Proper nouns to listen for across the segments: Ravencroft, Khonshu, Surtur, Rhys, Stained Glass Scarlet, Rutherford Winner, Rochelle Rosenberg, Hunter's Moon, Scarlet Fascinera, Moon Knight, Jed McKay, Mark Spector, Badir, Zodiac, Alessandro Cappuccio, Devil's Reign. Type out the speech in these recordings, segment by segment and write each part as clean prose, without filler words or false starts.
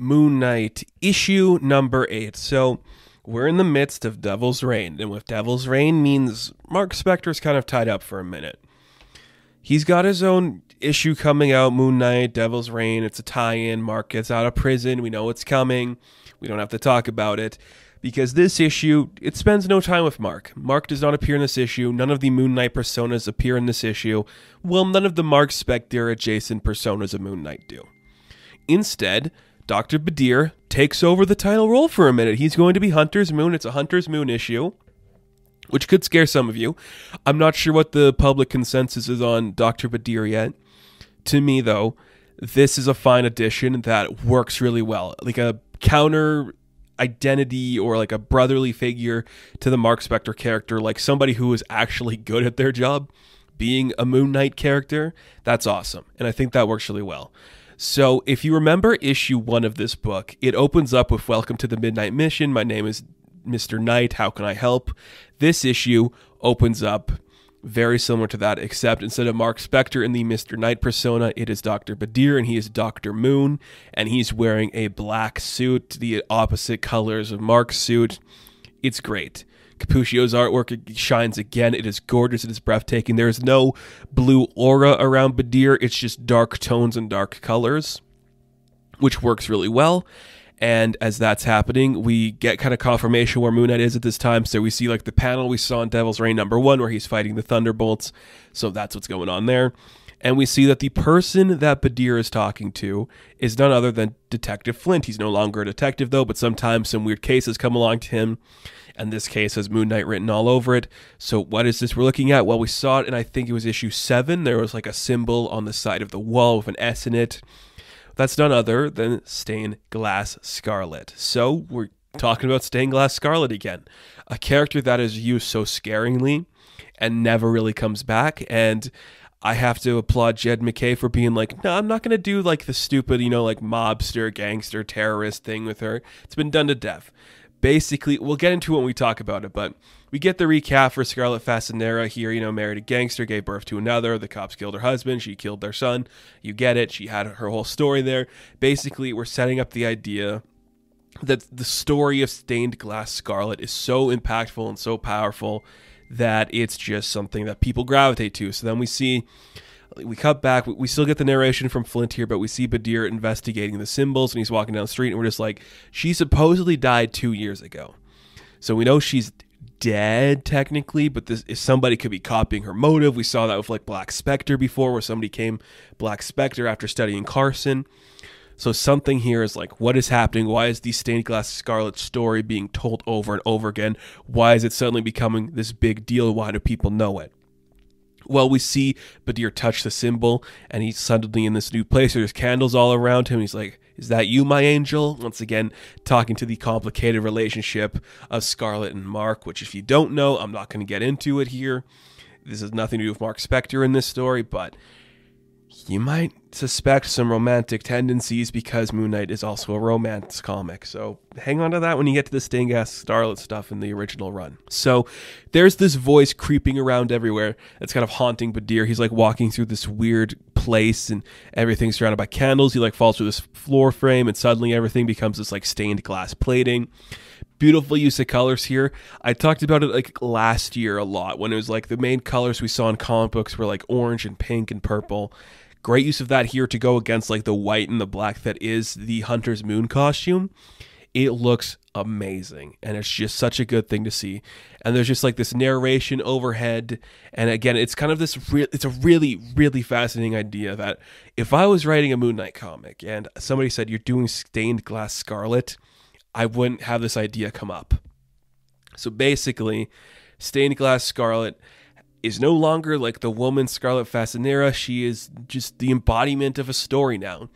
Moon Knight issue number 8. So we're in the midst of Devil's Reign, and with Devil's Reign means Mark Spector's kind of tied up for a minute. He's got his own issue coming out, Moon Knight, Devil's Reign. It's a tie-in. Mark gets out of prison. We know it's coming. We don't have to talk about it, because this issue, it spends no time with Mark. Mark does not appear in this issue. None of the Moon Knight personas appear in this issue. Well, none of the Mark Spector adjacent personas of Moon Knight do. Instead, Dr. Badir takes over the title role for a minute. He's going to be Hunter's Moon. It's a Hunter's Moon issue, which could scare some of you. I'm not sure what the public consensus is on Dr. Badir yet. To me, though, this is a fine addition that works really well. Like a counter identity or like a brotherly figure to the Mark Spector character, like somebody who is actually good at their job being a Moon Knight character. That's awesome. And I think that works really well. So if you remember issue 1 of this book, it opens up with "Welcome to the Midnight Mission. My name is Mr. Knight. How can I help?" This issue opens up very similar to that, except instead of Mark Spector in the Mr. Knight persona, it is Dr. Badir, and he is Dr. Moon, and he's wearing a black suit, the opposite colors of Mark's suit. It's great. Cappuccio's artwork shines again. It is gorgeous. It is breathtaking. There is no blue aura around Badir. It's just dark tones and dark colors, which works really well. And as that's happening, we get kind of confirmation where Moon Knight is at this time. So we see like the panel we saw in Devil's Reign number 1 where he's fighting the Thunderbolts. So that's what's going on there. And we see that the person that Badir is talking to is none other than Detective Flint. He's no longer a detective, though, but sometimes some weird cases come along to him. And this case has Moon Knight written all over it. So what is this we're looking at? Well, we saw it in, I think it was issue 7. There was like a symbol on the side of the wall with an S in it. That's none other than Stained Glass Scarlet. So we're talking about Stained Glass Scarlet again, a character that is used so scaringly and never really comes back. And I have to applaud Jed McKay for being like, no, I'm not going to do like the stupid, you know, like mobster, gangster, terrorist thing with her. It's been done to death. Basically, we'll get into it when we talk about it, but we get the recap for Scarlet Fascinera here, you know, married a gangster, gave birth to another, the cops killed her husband, she killed their son, you get it, she had her whole story there. Basically, we're setting up the idea that the story of Stained Glass Scarlet is so impactful and so powerful that it's just something that people gravitate to. So then we see, we cut back, we still get the narration from Flint here, but we see Badir investigating the symbols, and he's walking down the street, and we're just like, she supposedly died 2 years ago. So we know she's dead, technically, but this is somebody could be copying her motive. We saw that with, like, Black Spectre before, where somebody came Black Spectre after studying Carson. So something here is like, what is happening? Why is the Stained Glass Scarlet story being told over and over again? Why is it suddenly becoming this big deal? Why do people know it? Well, we see Badir touch the symbol, and he's suddenly in this new place. There's candles all around him. He's like, is that you, my angel? Once again, talking to the complicated relationship of Scarlet and Mark, which if you don't know, I'm not going to get into it here. This has nothing to do with Mark Spector in this story, but you might suspect some romantic tendencies because Moon Knight is also a romance comic. So hang on to that when you get to the Stained Glass Scarlet stuff in the original run. So there's this voice creeping around everywhere that's kind of haunting Badir. He's like walking through this weird place and everything's surrounded by candles. He like falls through this floor frame and suddenly everything becomes this like stained glass plating. Beautiful use of colors here. I talked about it like last year a lot when it was like the main colors we saw in comic books were like orange and pink and purple. Great use of that here to go against like the white and the black that is the Hunter's Moon costume. It looks amazing, and it's just such a good thing to see. And there's just like this narration overhead, and again, it's kind of this it's a really, really fascinating idea that if I was writing a Moon Knight comic and somebody said you're doing Stained Glass Scarlet, I wouldn't have this idea come up. So basically, Stained Glass Scarlet is no longer like the woman Scarlet Fascinera. She is just the embodiment of a story now.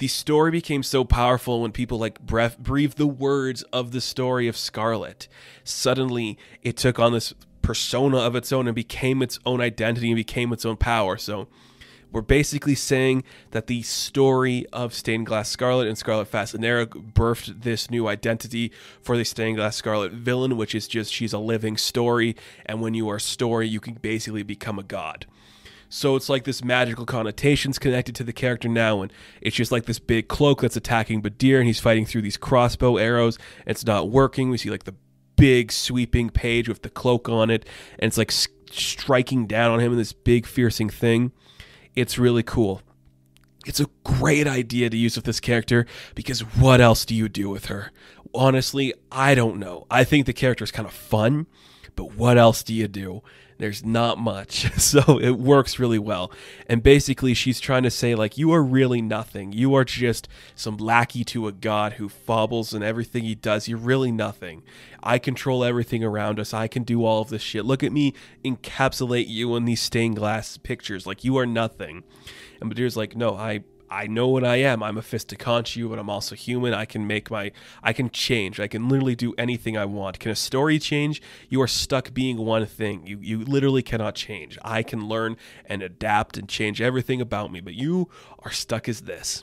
The story became so powerful when people like breathe the words of the story of Scarlet. Suddenly, it took on this persona of its own and became its own identity and became its own power. So we're basically saying that the story of Stained Glass Scarlet and Scarlet Fascinera birthed this new identity for the Stained Glass Scarlet villain, which is just she's a living story, and when you are a story, you can basically become a god. So it's like this magical connotation's connected to the character now, and it's just like this big cloak that's attacking Badir, and he's fighting through these crossbow arrows, and it's not working. We see like the big sweeping page with the cloak on it, and it's like striking down on him in this big piercing thing. It's really cool. It's a great idea to use with this character, because what else do you do with her? Honestly, I don't know. I think the character is kind of fun, but what else do you do? There's not much. So it works really well. And basically she's trying to say, like, you are really nothing. You are just some lackey to a god who fobbles in everything he does. You're really nothing. I control everything around us. I can do all of this shit. Look at me encapsulate you in these stained glass pictures. Like, you are nothing. And Badir's like, no, I know what I am. I'm a fist to Khonshu, but I'm also human. I can change. I can literally do anything I want. Can a story change? You are stuck being one thing. You literally cannot change. I can learn and adapt and change everything about me, but you are stuck as this.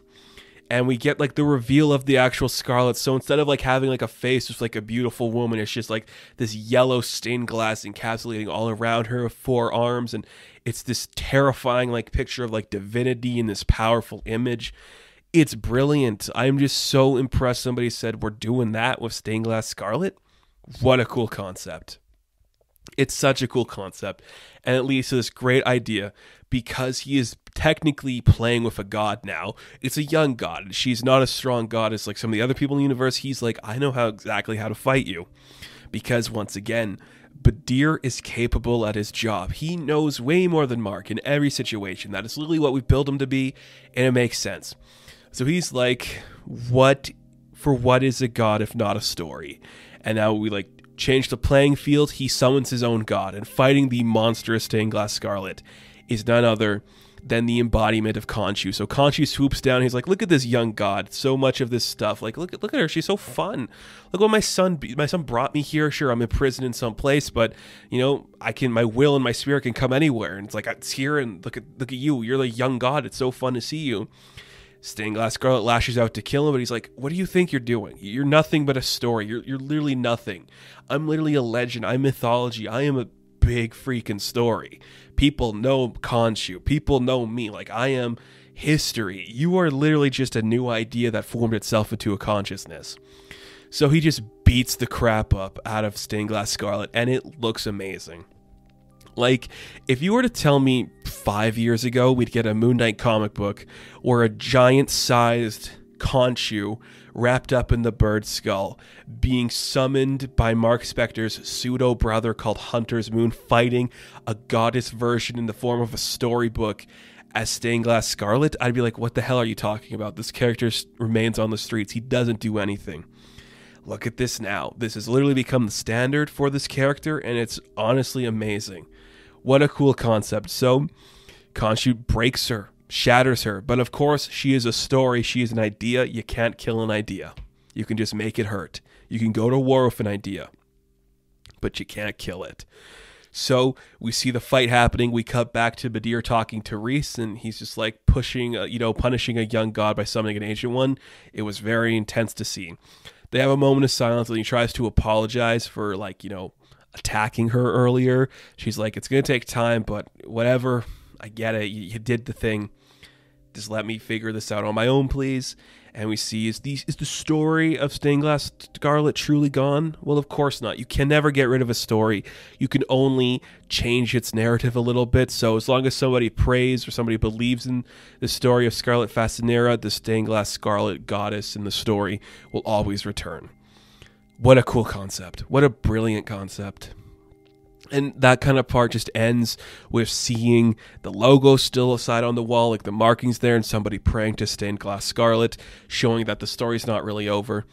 And we get like the reveal of the actual Scarlet. So instead of like having like a face with like a beautiful woman, it's just like this yellow stained glass encapsulating all around her with four arms. And it's this terrifying like picture of like divinity in this powerful image. It's brilliant. I'm just so impressed somebody said, we're doing that with Stained Glass Scarlet. What a cool concept. It's such a cool concept, and it leads to this great idea, because he is technically playing with a god now. It's a young god. She's not as strong god as like some of the other people in the universe. He's like, I know exactly how to fight you, because once again, Badir is capable at his job. He knows way more than Mark in every situation. That is literally what we build him to be, and it makes sense. So he's like, what is a god if not a story? And now we like change the playing field. He summons his own god, and fighting the monstrous Stained Glass Scarlet is none other than the embodiment of Khonshu. So Khonshu swoops down. He's like, look at this young god. So much of this stuff. Like, look at her. She's so fun. Look what my son brought me here. Sure, I'm imprisoned in some place, but you know, my will and my spirit can come anywhere. And it's like, it's here. And look at you. You're the young god. It's so fun to see you. Stained Glass Scarlet lashes out to kill him, but he's like, what do you think you're doing? You're nothing but a story. You're literally nothing. I'm literally a legend. I'm mythology. I am a big freaking story. People know Khonshu. People know me. Like, I am history. You are literally just a new idea that formed itself into a consciousness. So he just beats the crap up out of Stained Glass Scarlet, and it looks amazing. Like, if you were to tell me 5 years ago we'd get a Moon Knight comic book or a giant-sized Khonshu wrapped up in the bird skull being summoned by Mark Spector's pseudo-brother called Hunter's Moon, fighting a goddess version in the form of a storybook as Stained Glass Scarlet, I'd be like, what the hell are you talking about? This character remains on the streets. He doesn't do anything. Look at this now. This has literally become the standard for this character, and it's honestly amazing. What a cool concept. So Khonshu breaks her, shatters her, but of course she is a story. She is an idea. You can't kill an idea. You can just make it hurt. You can go to war with an idea, but you can't kill it. So we see the fight happening. We cut back to Badir talking to Rhys, and he's just like punishing a young god by summoning an ancient one. It was very intense to see. They have a moment of silence, and he tries to apologize for, like, you know, attacking her earlier. She's like, it's going to take time, but whatever. I get it. You did the thing. Just let me figure this out on my own, please. And we see, is the story of Stained Glass Scarlet truly gone? Well, of course not. You can never get rid of a story. You can only change its narrative a little bit. So as long as somebody prays or somebody believes in the story of Scarlet Fascinera, the Stained Glass Scarlet goddess in the story will always return. What a cool concept. What a brilliant concept. And that kind of part just ends with seeing the logo still aside on the wall, like the markings there, and somebody praying to Stained Glass Scarlet, showing that the story's not really over.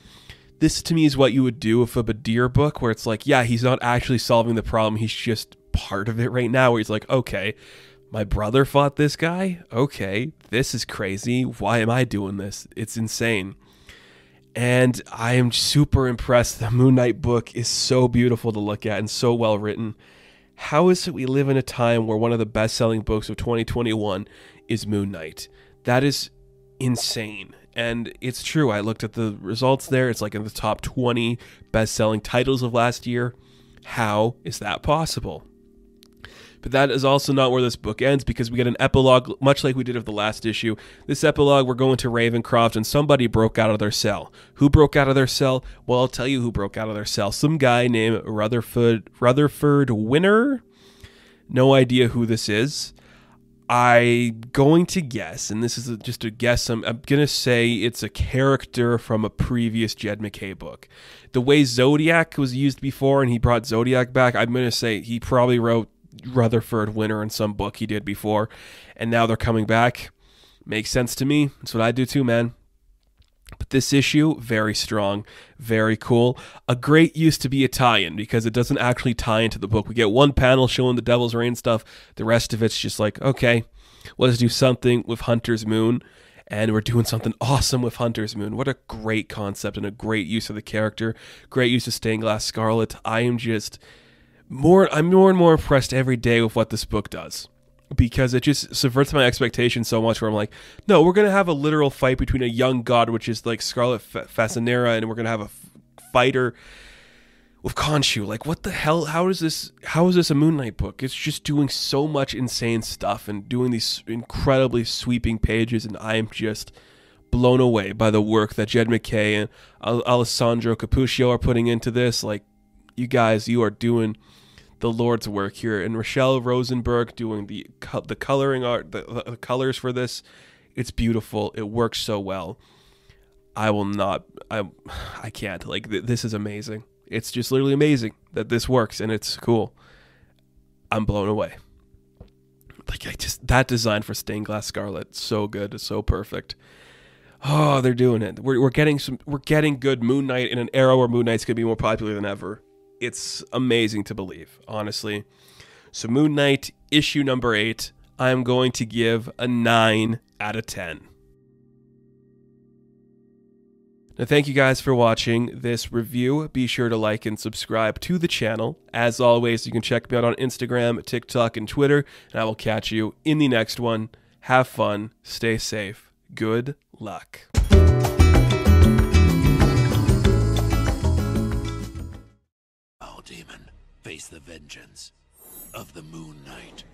This, to me, is what you would do with a Badir book, where it's like, yeah, he's not actually solving the problem. He's just part of it right now, where he's like, okay, my brother fought this guy. Okay, this is crazy. Why am I doing this? It's insane. And I am super impressed. The Moon Knight book is so beautiful to look at and so well written. How is it we live in a time where one of the best-selling books of 2021 is Moon Knight? That is insane. And it's true. I looked at the results there. It's like in the top 20 best-selling titles of last year. How is that possible? But that is also not where this book ends, because we get an epilogue, much like we did with the last issue. This epilogue, we're going to Ravencroft, and somebody broke out of their cell. Who broke out of their cell? Well, I'll tell you who broke out of their cell. Some guy named Rutherford Winner. No idea who this is. I'm going to guess, and this is just a guess, I'm going to say it's a character from a previous Jed McKay book. The way Zodiac was used before, and he brought Zodiac back, I'm going to say he probably wrote Rutherford Winner in some book he did before, and now they're coming back. Makes sense to me. That's what I do too, man. But this issue, very strong, very cool. A great use to be Italian, because it doesn't actually tie into the book. We get one panel showing the Devil's Reign stuff. The rest of it's just like, okay, let's do something with Hunter's Moon. And we're doing something awesome with Hunter's Moon. What a great concept and a great use of the character. Great use of Stained Glass Scarlet. I am just I'm more and more impressed every day with what this book does, because it just subverts my expectations so much, where I'm like, no, we're going to have a literal fight between a young god, which is like Scarlet Fascinera, and we're going to have a fighter with Khonshu. Like, what the hell? How is this a Moon Knight book? It's just doing so much insane stuff and doing these incredibly sweeping pages, and I am just blown away by the work that Jed McKay and Alessandro Cappuccio are putting into this. Like, you guys, you are doing the Lord's work here, and Rochelle Rosenberg doing the coloring art, the colors for this. It's beautiful. It works so well. I will not. I can't. Like, this is amazing. It's just literally amazing that this works, and it's cool. I'm blown away. Like, that design for Stained Glass Scarlet, so good. It's so perfect. Oh, they're doing it. We're getting good Moon Knight in an era where Moon Knight's gonna be more popular than ever. It's amazing to believe, honestly. So Moon Knight, issue number 8, I'm going to give a 9 out of 10. Now, thank you guys for watching this review. Be sure to like and subscribe to the channel. As always, you can check me out on Instagram, TikTok, and Twitter, and I will catch you in the next one. Have fun. Stay safe. Good luck. Demon, face the vengeance of the Moon Knight.